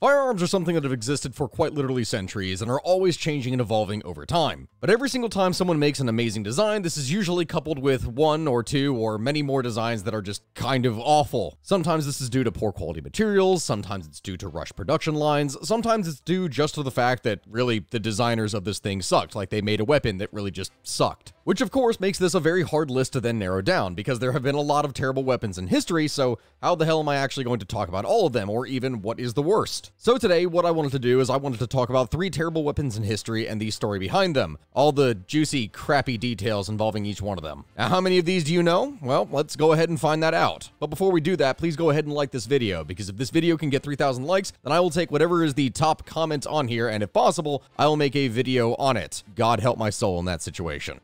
Firearms are something that have existed for quite literally centuries and are always changing and evolving over time. But every single time someone makes an amazing design, this is usually coupled with one or two or many more designs that are just kind of awful. Sometimes this is due to poor quality materials, sometimes it's due to rushed production lines, sometimes it's due just to the fact that really the designers of this thing sucked, like they made a weapon that really just sucked. Which of course makes this a very hard list to then narrow down, because there have been a lot of terrible weapons in history, so how the hell am I actually going to talk about all of them, or even what is the worst? So today, what I wanted to do is I wanted to talk about three terrible weapons in history and the story behind them. All the juicy, crappy details involving each one of them. Now, how many of these do you know? Well, let's go ahead and find that out. But before we do that, please go ahead and like this video, because if this video can get 3,000 likes, then I will take whatever is the top comment on here, and if possible, I will make a video on it. God help my soul in that situation.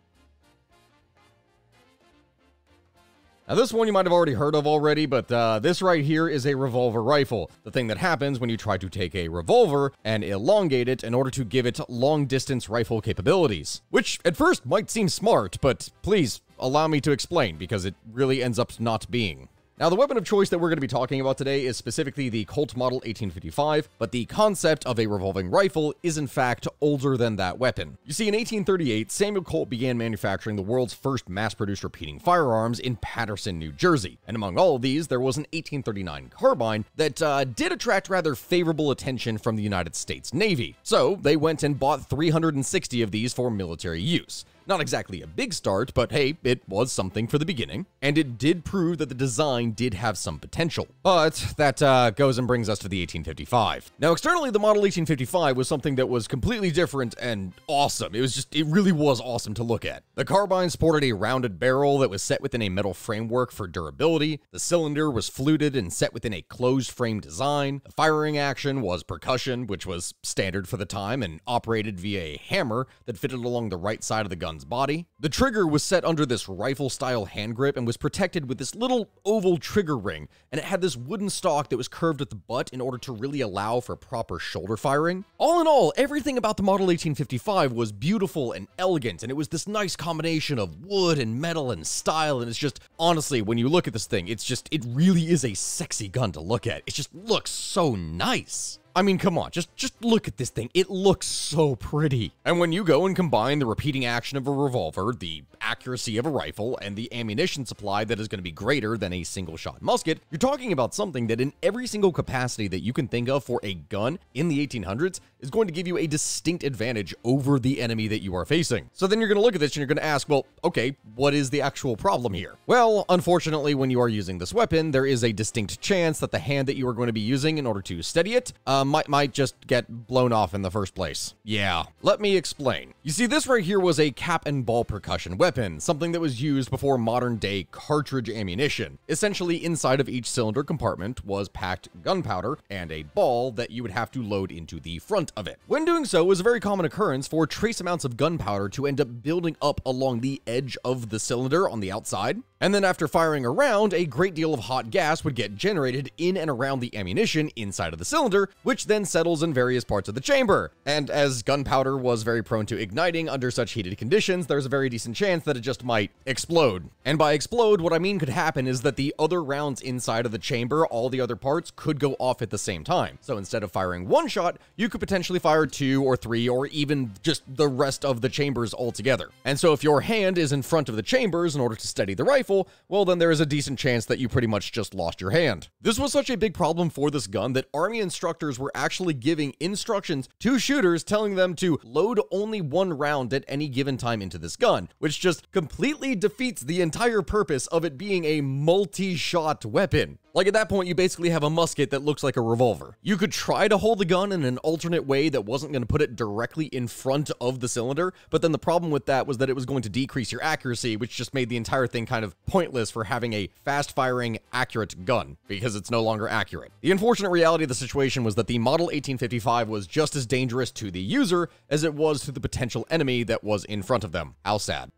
Now this one you might have already heard of already, but this right here is a revolver rifle. The thing that happens when you try to take a revolver and elongate it in order to give it long-distance rifle capabilities. Which, at first, might seem smart, but please, allow me to explain, because it really ends up not being. Now, the weapon of choice that we're going to be talking about today is specifically the Colt model 1855, but the concept of a revolving rifle is in fact older than that weapon. You see, in 1838, Samuel Colt began manufacturing the world's first mass-produced repeating firearms in Patterson, New Jersey, and among all of these, there was an 1839 carbine that did attract rather favorable attention from the United States Navy, so they went and bought 360 of these for military use. Not exactly a big start, but hey, it was something for the beginning, and it did prove that the design did have some potential. But that goes and brings us to the 1855. Now, externally, the model 1855 was something that was completely different and awesome. It really was awesome to look at. The carbine sported a rounded barrel that was set within a metal framework for durability. The cylinder was fluted and set within a closed frame design. The firing action was percussion, which was standard for the time, and operated via a hammer that fitted along the right side of the gun body. The trigger was set under this rifle-style hand grip and was protected with this little oval trigger ring, and it had this wooden stock that was curved at the butt in order to really allow for proper shoulder firing. All in all, everything about the model 1855 was beautiful and elegant, and it was this nice combination of wood and metal and style, and it's just, honestly, when you look at this thing, it really is a sexy gun to look at. It just looks so nice. I mean, come on, just look at this thing. It looks so pretty. And when you go and combine the repeating action of a revolver, the accuracy of a rifle, and the ammunition supply that is going to be greater than a single-shot musket, you're talking about something that in every single capacity that you can think of for a gun in the 1800s is going to give you a distinct advantage over the enemy that you are facing. So then you're going to look at this and you're going to ask, well, okay, what is the actual problem here? Well, unfortunately, when you are using this weapon, there is a distinct chance that the hand that you are going to be using in order to steady it, might just get blown off in the first place. Yeah, let me explain. You see, this right here was a cap-and-ball percussion weapon, something that was used before modern-day cartridge ammunition. Essentially, inside of each cylinder compartment was packed gunpowder and a ball that you would have to load into the front of it. When doing so, it was a very common occurrence for trace amounts of gunpowder to end up building up along the edge of the cylinder on the outside, and then after firing around, a great deal of hot gas would get generated in and around the ammunition inside of the cylinder, which then settles in various parts of the chamber. And as gunpowder was very prone to igniting under such heated conditions, there's a very decent chance that it just might explode. And by explode, what I mean could happen is that the other rounds inside of the chamber, all the other parts, could go off at the same time. So instead of firing one shot, you could potentially fire two or three or even just the rest of the chambers altogether. And so if your hand is in front of the chambers in order to steady the rifle, well then there is a decent chance that you pretty much just lost your hand. This was such a big problem for this gun that army instructors were actually giving instructions to shooters telling them to load only one round at any given time into this gun, which just completely defeats the entire purpose of it being a multi-shot weapon. Like, at that point, you basically have a musket that looks like a revolver. You could try to hold the gun in an alternate way that wasn't going to put it directly in front of the cylinder, but then the problem with that was that it was going to decrease your accuracy, which just made the entire thing kind of pointless for having a fast-firing, accurate gun, because it's no longer accurate. The unfortunate reality of the situation was that the model 1855 was just as dangerous to the user as it was to the potential enemy that was in front of them. How sad.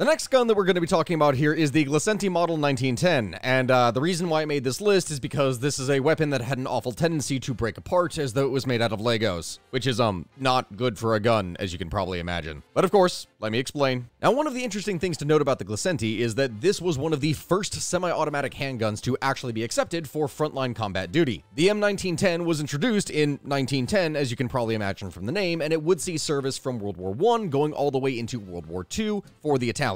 The next gun that we're going to be talking about here is the Glisenti Model 1910, and the reason why I made this list is because this is a weapon that had an awful tendency to break apart as though it was made out of Legos, which is, not good for a gun, as you can probably imagine. But of course, let me explain. Now, one of the interesting things to note about the Glisenti is that this was one of the first semi-automatic handguns to actually be accepted for frontline combat duty. The M1910 was introduced in 1910, as you can probably imagine from the name, and it would see service from World War I going all the way into World War II for the Italian.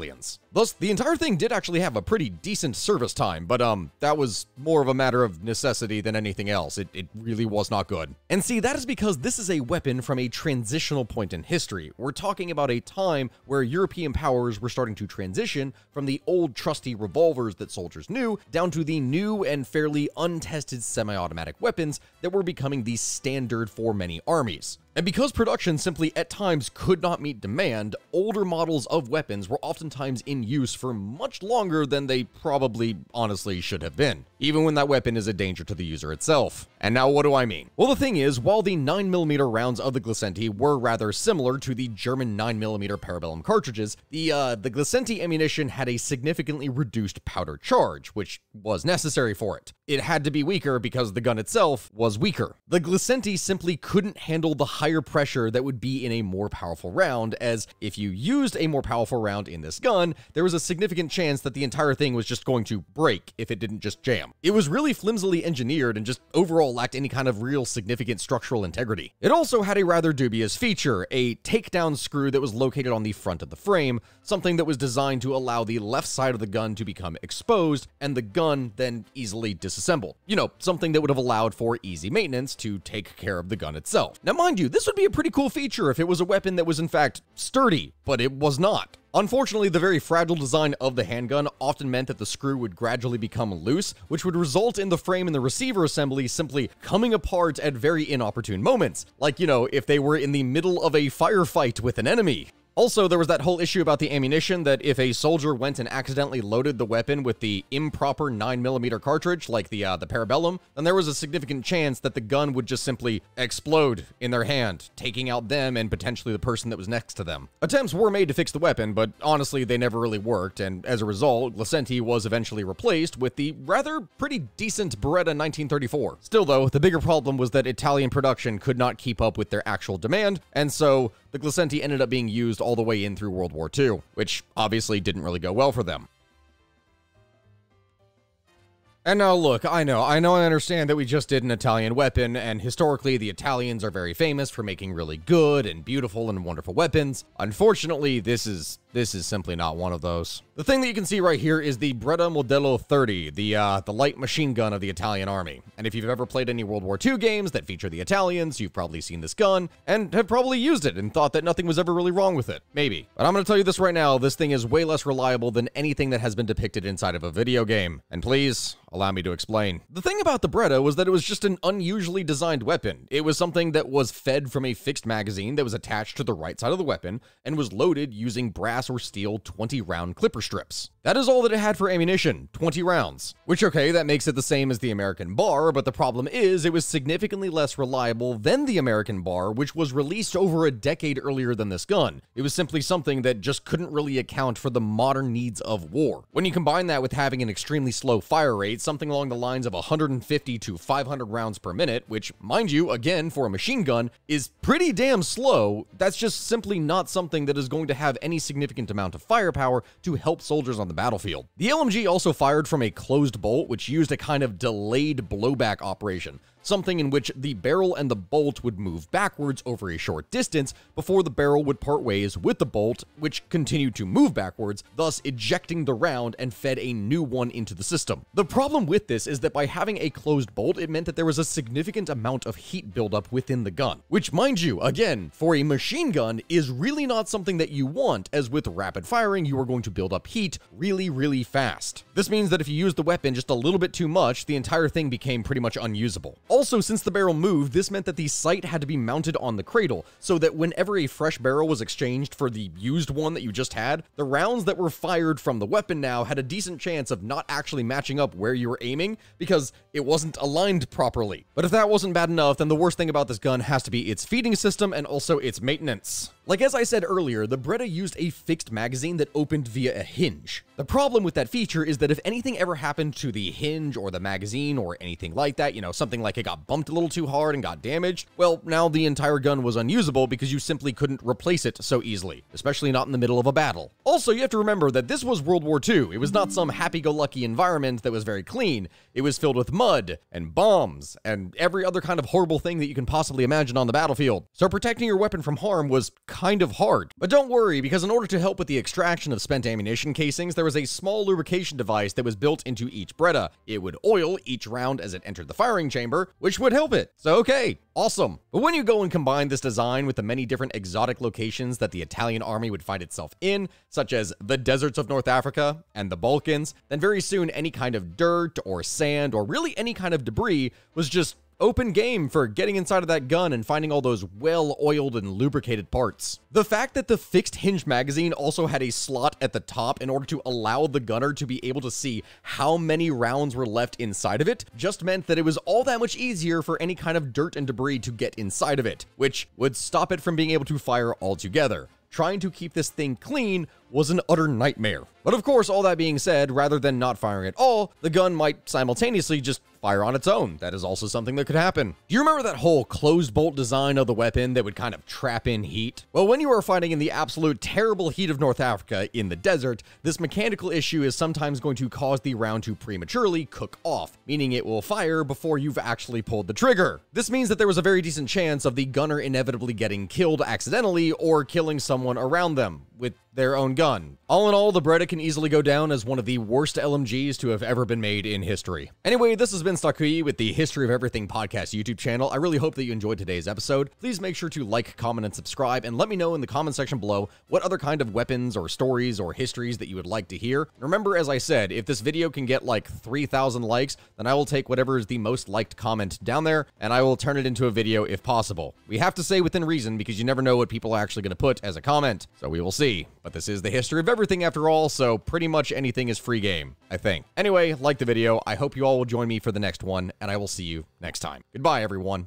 Thus, the entire thing did actually have a pretty decent service time, but that was more of a matter of necessity than anything else. It really was not good. And see, that is because this is a weapon from a transitional point in history. We're talking about a time where European powers were starting to transition from the old trusty revolvers that soldiers knew down to the new and fairly untested semi-automatic weapons that were becoming the standard for many armies. And because production simply at times could not meet demand, older models of weapons were oftentimes in use for much longer than they probably honestly should have been, even when that weapon is a danger to the user itself. And now what do I mean? Well, the thing is, while the 9mm rounds of the Glisenti were rather similar to the German 9mm Parabellum cartridges, the Glisenti ammunition had a significantly reduced powder charge, which was necessary for it. It had to be weaker because the gun itself was weaker. The Glisenti simply couldn't handle the higher pressure that would be in a more powerful round, as if you used a more powerful round in this gun, there was a significant chance that the entire thing was just going to break if it didn't just jam. It was really flimsily engineered and just overall lacked any kind of real significant structural integrity. It also had a rather dubious feature, a takedown screw that was located on the front of the frame, something that was designed to allow the left side of the gun to become exposed and the gun then easily disassembled. You know, something that would have allowed for easy maintenance to take care of the gun itself. Now, mind you, this would be a pretty cool feature if it was a weapon that was in fact sturdy, but it was not. Unfortunately, the very fragile design of the handgun often meant that the screw would gradually become loose, which would result in the frame and the receiver assembly simply coming apart at very inopportune moments, like, you know, if they were in the middle of a firefight with an enemy. Also, there was that whole issue about the ammunition that if a soldier went and accidentally loaded the weapon with the improper 9mm cartridge, like the Parabellum, then there was a significant chance that the gun would just simply explode in their hand, taking out them and potentially the person that was next to them. Attempts were made to fix the weapon, but honestly, they never really worked, and as a result, Glisenti was eventually replaced with the rather pretty decent Beretta 1934. Still though, the bigger problem was that Italian production could not keep up with their actual demand, and so the Glisenti ended up being used all the way in through World War II, which obviously didn't really go well for them. And now look, I know I understand that we just did an Italian weapon, and historically the Italians are very famous for making really good and beautiful and wonderful weapons. Unfortunately, this is simply not one of those. The thing that you can see right here is the Breda Modello 30, the light machine gun of the Italian army. And if you've ever played any World War II games that feature the Italians, you've probably seen this gun and have probably used it and thought that nothing was ever really wrong with it. Maybe. But I'm gonna tell you this right now, this thing is way less reliable than anything that has been depicted inside of a video game. And please, allow me to explain. The thing about the Beretta was that it was just an unusually designed weapon. It was something that was fed from a fixed magazine that was attached to the right side of the weapon and was loaded using brass or steel 20-round clipper strips. That is all that it had for ammunition, 20 rounds. Which, okay, that makes it the same as the American BAR, but the problem is it was significantly less reliable than the American BAR, which was released over a decade earlier than this gun. It was simply something that just couldn't really account for the modern needs of war. When you combine that with having an extremely slow fire rate, something along the lines of 150 to 500 rounds per minute, which, mind you, again, for a machine gun, is pretty damn slow. That's just simply not something that is going to have any significant amount of firepower to help soldiers on the battlefield. The LMG also fired from a closed bolt, which used a kind of delayed blowback operation, something in which the barrel and the bolt would move backwards over a short distance before the barrel would part ways with the bolt, which continued to move backwards, thus ejecting the round and fed a new one into the system. The problem with this is that by having a closed bolt, it meant that there was a significant amount of heat buildup within the gun, which, mind you, again, for a machine gun is really not something that you want, as with rapid firing, you are going to build up heat really, really fast. This means that if you used the weapon just a little bit too much, the entire thing became pretty much unusable. Also, since the barrel moved, this meant that the sight had to be mounted on the cradle, so that whenever a fresh barrel was exchanged for the used one that you just had, the rounds that were fired from the weapon now had a decent chance of not actually matching up where you were aiming, because it wasn't aligned properly. But if that wasn't bad enough, then the worst thing about this gun has to be its feeding system and also its maintenance. Like as I said earlier, the Beretta used a fixed magazine that opened via a hinge. The problem with that feature is that if anything ever happened to the hinge or the magazine or anything like that, you know, something like it got bumped a little too hard and got damaged, well, now the entire gun was unusable because you simply couldn't replace it so easily, especially not in the middle of a battle. Also, you have to remember that this was World War II. It was not some happy-go-lucky environment that was very clean. It was filled with mud and bombs and every other kind of horrible thing that you can possibly imagine on the battlefield. So protecting your weapon from harm was kind of hard. But don't worry, because in order to help with the extraction of spent ammunition casings, there was a small lubrication device that was built into each Beretta. It would oil each round as it entered the firing chamber, which would help it. So okay, awesome. But when you go and combine this design with the many different exotic locations that the Italian army would find itself in, such as the deserts of North Africa and the Balkans, then very soon any kind of dirt or sand or really any kind of debris was just open game for getting inside of that gun and finding all those well-oiled and lubricated parts. The fact that the fixed hinge magazine also had a slot at the top in order to allow the gunner to be able to see how many rounds were left inside of it just meant that it was all that much easier for any kind of dirt and debris to get inside of it, which would stop it from being able to fire altogether. Trying to keep this thing clean was an utter nightmare. But of course, all that being said, rather than not firing at all, the gun might simultaneously just fire on its own. That is also something that could happen. Do you remember that whole closed bolt design of the weapon that would kind of trap in heat? Well, when you are fighting in the absolute terrible heat of North Africa in the desert, this mechanical issue is sometimes going to cause the round to prematurely cook off, meaning it will fire before you've actually pulled the trigger. This means that there was a very decent chance of the gunner inevitably getting killed accidentally or killing someone around them with their own gun. All in all, the Beretta can easily go down as one of the worst LMGs to have ever been made in history. Anyway, this has been Stakuyi with the History of Everything Podcast YouTube channel. I really hope that you enjoyed today's episode. Please make sure to like, comment, and subscribe, and let me know in the comment section below what other kind of weapons or stories or histories that you would like to hear. Remember, as I said, if this video can get like 3,000 likes, then I will take whatever is the most liked comment down there, and I will turn it into a video if possible. We have to say within reason because you never know what people are actually going to put as a comment, so we will see. But this is the history of everything after all, so pretty much anything is free game, I think. Anyway, like the video. I hope you all will join me for the next one, and I will see you next time. Goodbye, everyone.